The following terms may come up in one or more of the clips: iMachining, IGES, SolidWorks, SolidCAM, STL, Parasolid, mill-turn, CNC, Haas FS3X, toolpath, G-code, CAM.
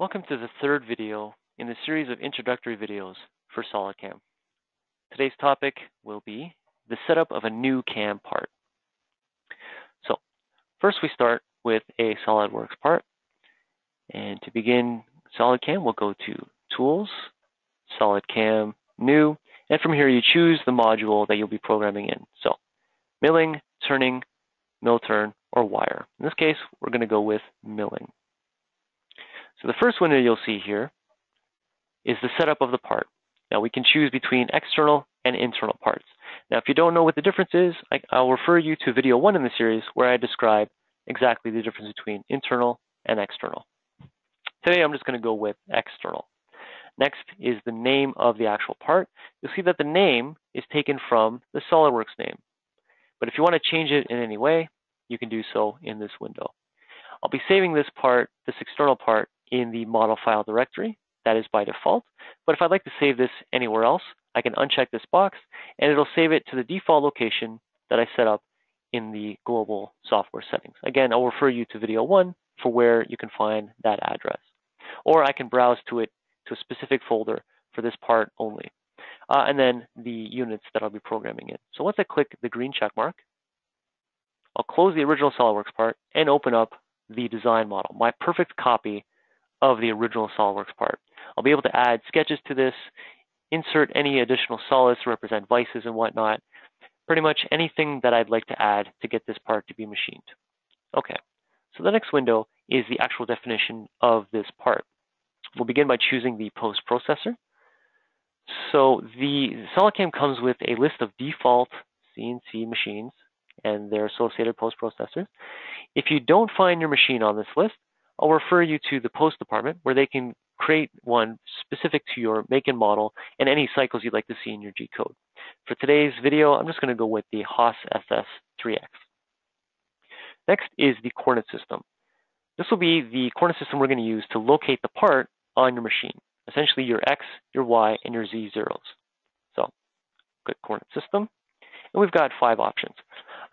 Welcome to the third video in the series of introductory videos for SolidCAM. Today's topic will be the setup of a new CAM part. So first we start with a SolidWorks part. And to begin SolidCAM, we'll go to Tools, SolidCAM, New, and from here you choose the module that you'll be programming in. So milling, turning, mill turn, or wire. In this case, we're going to go with milling. So the first window you'll see here is the setup of the part. Now we can choose between external and internal parts. Now if you don't know what the difference is, I'll refer you to video 1 in the series where I describe exactly the difference between internal and external. Today I'm just going to go with external. Next is the name of the actual part. You'll see that the name is taken from the SolidWorks name. But if you want to change it in any way, you can do so in this window. I'll be saving this part, this external part, in the model file directory. That is by default. But if I'd like to save this anywhere else, I can uncheck this box and it'll save it to the default location that I set up in the global software settings. Again, I'll refer you to video 1 for where you can find that address. Or I can browse to it to a specific folder for this part only. And then the units that I'll be programming in. So once I click the green check mark, I'll close the original SolidWorks part and open up the design model, my perfect copy of the original SolidWorks part. I'll be able to add sketches to this, insert any additional solids to represent vices and whatnot, pretty much anything that I'd like to add to get this part to be machined. Okay, so the next window is the actual definition of this part. We'll begin by choosing the post-processor. So the SolidCAM comes with a list of default CNC machines and their associated post-processors. If you don't find your machine on this list, I'll refer you to the post department where they can create one specific to your make and model and any cycles you'd like to see in your G-code. For today's video, I'm just going to go with the Haas FS3X. Next is the coordinate system. This will be the coordinate system we're going to use to locate the part on your machine, essentially your X, your Y, and your Z zeros. So, good coordinate system. And we've got 5 options.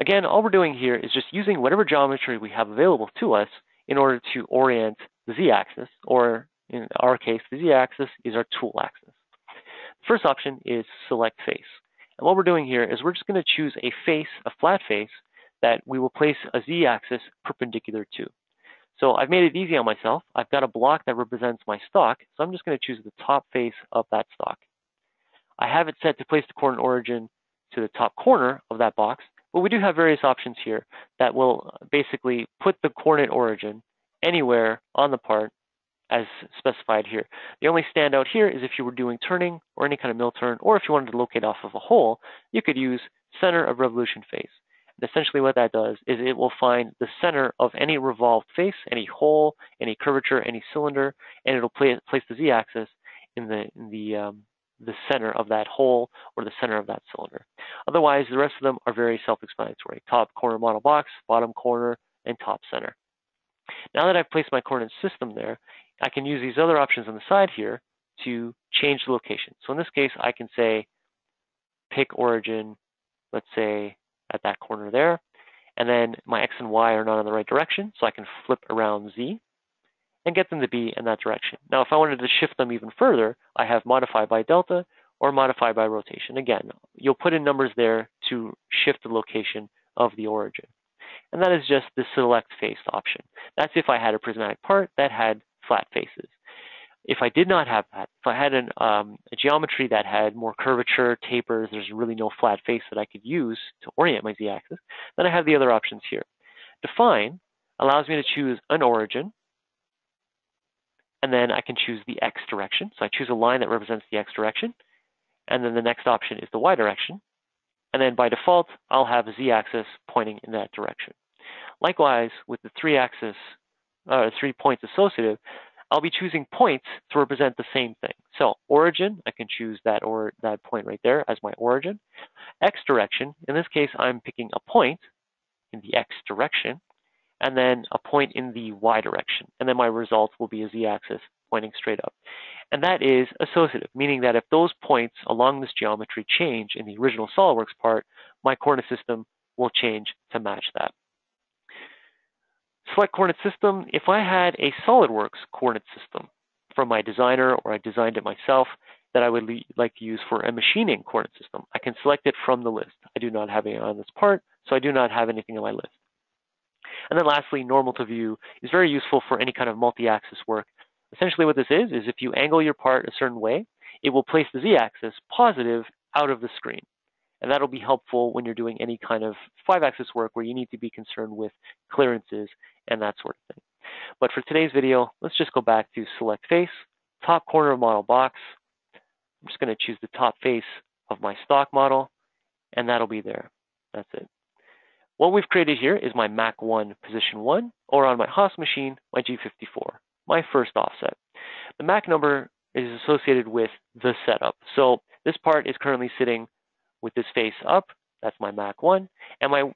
Again, all we're doing here is just using whatever geometry we have available to us in order to orient the z-axis, or in our case, the z-axis is our tool axis. The first option is select face. And what we're doing here is we're just going to choose a face, a flat face, that we will place a z-axis perpendicular to. So I've made it easy on myself. I've got a block that represents my stock, so I'm just going to choose the top face of that stock. I have it set to place the coordinate origin to the top corner of that box, but we do have various options here that will basically put the coordinate origin anywhere on the part as specified here. The only standout here is if you were doing turning or any kind of mill turn, or if you wanted to locate off of a hole, you could use center of revolution face. And essentially what that does is it will find the center of any revolved face, any hole, any curvature, any cylinder, and it'll place the z-axis in the center of that hole or the center of that cylinder. Otherwise, the rest of them are very self-explanatory. Top corner model box, bottom corner, and top center. Now that I've placed my coordinate system there, I can use these other options on the side here to change the location. So in this case, I can say pick origin, let's say at that corner there, and then my X and Y are not in the right direction, so I can flip around Z and get them to be in that direction. Now, if I wanted to shift them even further, I have modify by delta or modify by rotation. Again, you'll put in numbers there to shift the location of the origin. And that is just the select face option. That's if I had a prismatic part that had flat faces. If I did not have that, if I had a geometry that had more curvature, tapers, there's really no flat face that I could use to orient my z-axis, then I have the other options here. Define allows me to choose an origin, and then I can choose the X direction. So I choose a line that represents the X direction. And then the next option is the Y direction. And then by default, I'll have a Z-axis pointing in that direction. Likewise, with the 3 points associative, I'll be choosing points to represent the same thing. So origin, I can choose that point right there as my origin. X direction, in this case, I'm picking a point in the X direction, and then a point in the Y direction. And then my result will be a Z-axis pointing straight up. And that is associative, meaning that if those points along this geometry change in the original SolidWorks part, my coordinate system will change to match that. Select coordinate system. If I had a SolidWorks coordinate system, from my designer, or I designed it myself, that I would like to use for a machining coordinate system. I can select it from the list. I do not have it on this part, so I do not have anything on my list. And then lastly, normal to view is very useful for any kind of multi-axis work. Essentially what this is if you angle your part a certain way, it will place the z-axis positive out of the screen. And that'll be helpful when you're doing any kind of 5-axis work where you need to be concerned with clearances and that sort of thing. But for today's video, let's just go back to select face, top corner of model box. I'm just going to choose the top face of my stock model, and that'll be there. That's it. What we've created here is my Mach 1 position 1, or on my Haas machine, my G54, my first offset. The Mach number is associated with the setup. So this part is currently sitting with this face up. That's my Mach 1. And my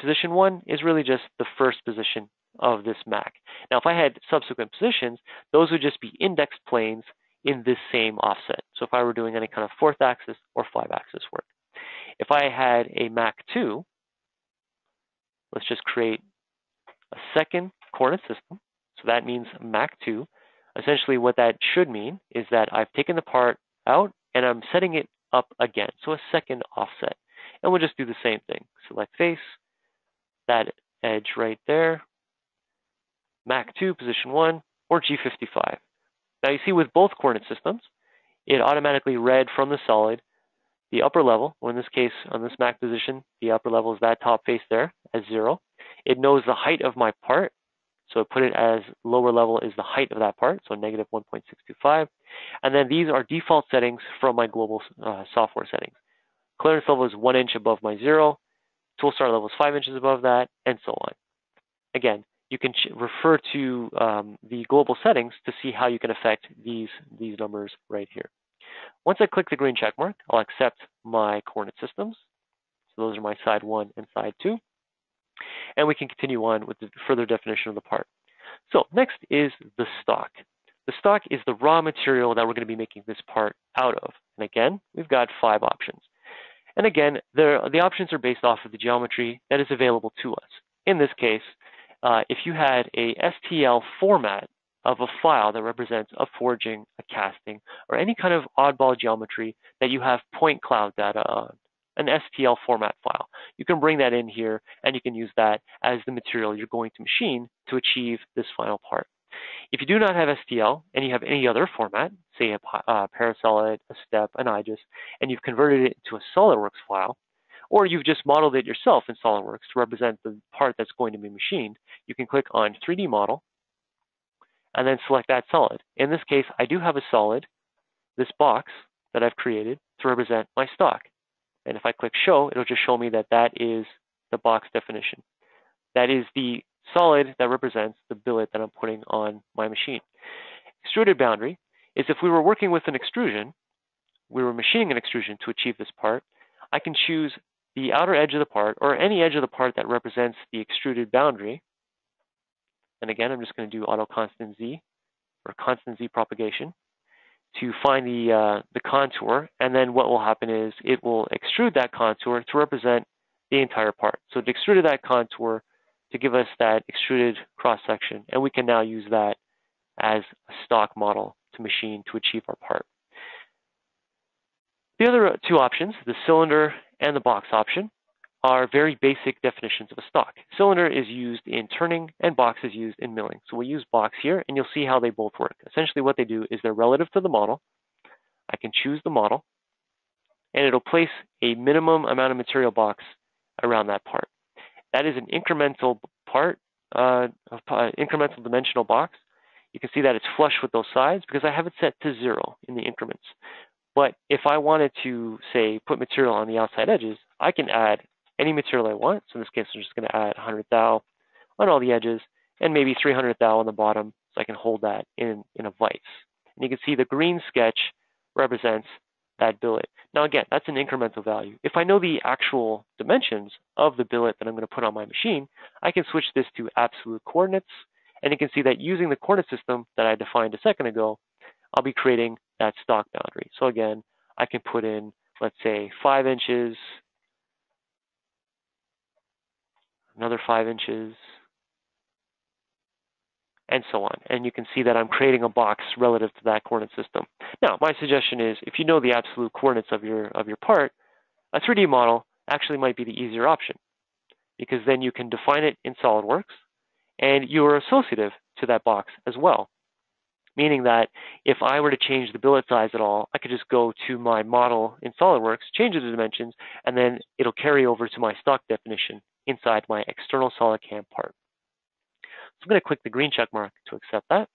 position 1 is really just the first position of this Mach. Now, if I had subsequent positions, those would just be index planes in this same offset. So if I were doing any kind of 4th axis or 5th axis work. If I had a Mach 2, let's just create a second coordinate system. So that means Mach 2. Essentially what that should mean is that I've taken the part out and I'm setting it up again. So a second offset. And we'll just do the same thing. Select face, that edge right there, Mach 2, position 1, or G55. Now you see with both coordinate systems, it automatically read from the solid the upper level, or in this case, on this Mach position, the upper level is that top face there as 0. It knows the height of my part, so it put it as lower level is the height of that part, so negative 1.625. And then these are default settings from my global software settings. Clearance level is 1 inch above my 0, tool start level is 5 inches above that, and so on. Again, you can refer to the global settings to see how you can affect these numbers right here. Once I click the green check mark, I'll accept my coordinate systems. So those are my side 1 and side 2. And we can continue on with the further definition of the part. So next is the stock. The stock is the raw material that we're going to be making this part out of. And again, we've got 5 options. And again, the options are based off of the geometry that is available to us. In this case, if you had a STL format of a file that represents a forging, a casting, or any kind of oddball geometry that you have point cloud data on, an STL format file, you can bring that in here and you can use that as the material you're going to machine to achieve this final part. If you do not have STL and you have any other format, say a Parasolid, a step, an IGES, and you've converted it into a SolidWorks file, or you've just modeled it yourself in SolidWorks to represent the part that's going to be machined, you can click on 3D model and then select that solid. In this case, I do have a solid, this box that I've created to represent my stock. And if I click show, it'll just show me that that is the box definition. That is the solid that represents the billet that I'm putting on my machine. Extruded boundary is if we were working with an extrusion, we were machining an extrusion to achieve this part, I can choose the outer edge of the part or any edge of the part that represents the extruded boundary. And again, I'm just going to do auto constant Z or constant Z propagation to find the contour. And then what will happen is it will extrude that contour to represent the entire part. So it extruded that contour to give us that extruded cross section. And we can now use that as a stock model to machine to achieve our part. The other two options, the cylinder and the box option, are very basic definitions of a stock. Cylinder is used in turning and box is used in milling. So we'll use box here and you'll see how they both work. Essentially what they do is they're relative to the model. I can choose the model and it'll place a minimum amount of material box around that part. That is an incremental part, incremental dimensional box. You can see that it's flush with those sides because I have it set to 0 in the increments. But if I wanted to, say, put material on the outside edges, I can add any material I want. So in this case, I'm just going to add 100 thou on all the edges and maybe 300 thou on the bottom, so I can hold that in a vise. And you can see the green sketch represents that billet. Now again, that's an incremental value. If I know the actual dimensions of the billet that I'm going to put on my machine, I can switch this to absolute coordinates. And you can see that using the coordinate system that I defined a second ago, I'll be creating that stock boundary. So again, I can put in, let's say, 5 inches, another 5 inches, and so on. And you can see that I'm creating a box relative to that coordinate system. Now, my suggestion is if you know the absolute coordinates of your part, a 3D model actually might be the easier option, because then you can define it in SolidWorks and you are associative to that box as well. Meaning that if I were to change the billet size at all, I could just go to my model in SolidWorks, change the dimensions, and then it'll carry over to my stock definition inside my external SolidCAM part. So I'm going to click the green check mark to accept that.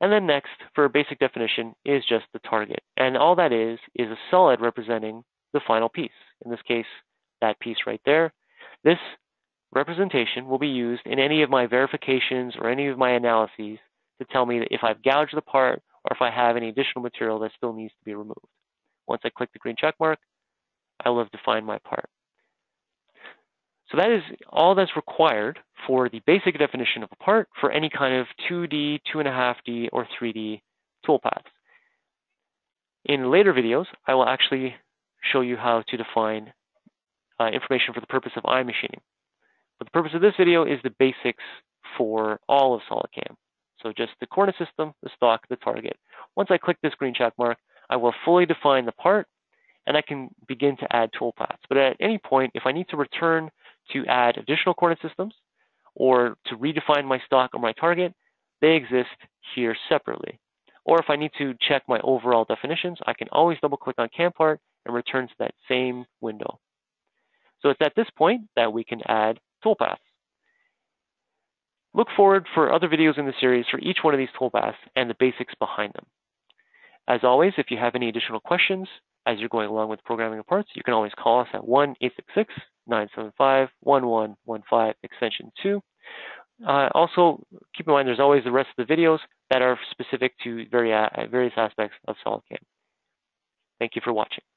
And then next, for a basic definition, is just the target. And all that is a solid representing the final piece. In this case, that piece right there. This representation will be used in any of my verifications or any of my analyses to tell me that if I've gouged the part or if I have any additional material that still needs to be removed. Once I click the green check mark, I will have defined my part. So that is all that's required for the basic definition of a part for any kind of 2D, 2.5D, or 3D toolpaths. In later videos, I will actually show you how to define information for the purpose of iMachining. But the purpose of this video is the basics for all of SolidCAM. So just the coordinate system, the stock, the target. Once I click this green check mark, I will fully define the part, and I can begin to add toolpaths. But at any point, if I need to return to add additional coordinate systems or to redefine my stock or my target, they exist here separately. Or if I need to check my overall definitions, I can always double click on CAM part and return to that same window. So it's at this point that we can add toolpaths. Look forward for other videos in the series for each one of these toolpaths and the basics behind them. As always, if you have any additional questions as you're going along with programming of parts, you can always call us at 1-866-975-1115 extension 2. Also, keep in mind there's always the rest of the videos that are specific to various aspects of SolidCAM. Thank you for watching.